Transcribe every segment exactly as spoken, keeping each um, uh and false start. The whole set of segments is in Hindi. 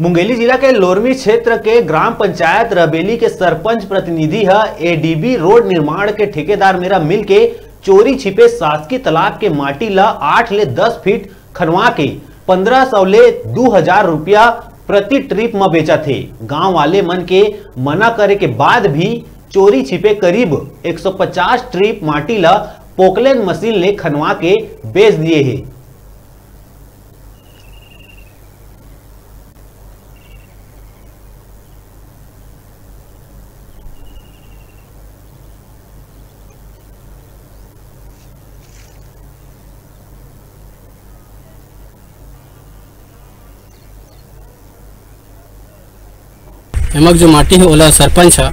मुंगेली जिला के लोरमी क्षेत्र के ग्राम पंचायत रबेली के सरपंच प्रतिनिधि है एडीबी रोड निर्माण के ठेकेदार मेरा मिल के चोरी छिपे शासकीय तालाब के माटी ला आठ ले दस फीट खनवा के पंद्रह सौ ले दो हजार रुपया प्रति ट्रिप में बेचा थे। गांव वाले मन के मना करे के बाद भी चोरी छिपे करीब एक सौ पचास ट्रिप माटी ला पोकलेन मशीन ले खनवा के बेच दिए है। एमक जो माटी है ओला सरपंच है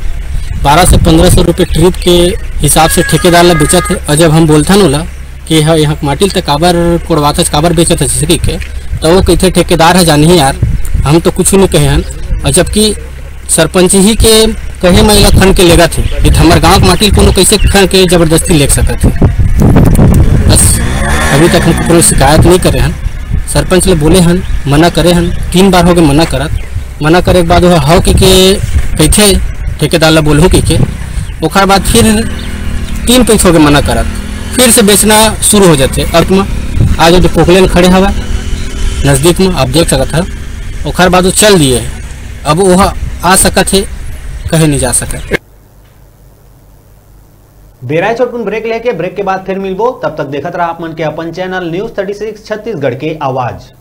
बारह से पंद्रह सौ रुपये ट्रिप के हिसाब से ठेकेदार ला बेचा थे। और जब हम बोलथन ओला कि हाँ यहाँ माटी तक काबर कोड़वाता काबर बेचा था जिसकी के तो वो कहते ठेकेदार है जानी यार हम तो कुछ नहीं कहे हन। और जबकि सरपंच ही के कहे मैं इला खन के लेगा थे कि हमारे गाँव के माटी को कैसे खन के जबरदस्ती ले सकते थे। बस अभी तक हम कोई शिकायत नहीं करे हन। सरपंच ले बोले हन मना करे हन तीन बार हो गए मना करत मना करे के बाद वह हाउ के कैसे ठेकेदार ला बोलूँ के ओखार बाद फिर तीन पैक हो के मना करत फिर से बेचना शुरू हो जाते। अर्थ में आज जो पोखलेन खड़े हवा नज़दीक में आप देख सकत है ओखार बाद वो चल दिए। अब वह आ सकत है कहे नहीं जा सकत। बेराय छोटकुन ब्रेक लेके ब्रेक के बाद फिर मिलबो। तब तक देखत रहा आप मन के अपन channel news thirty six Chhattisgarh के आवाज।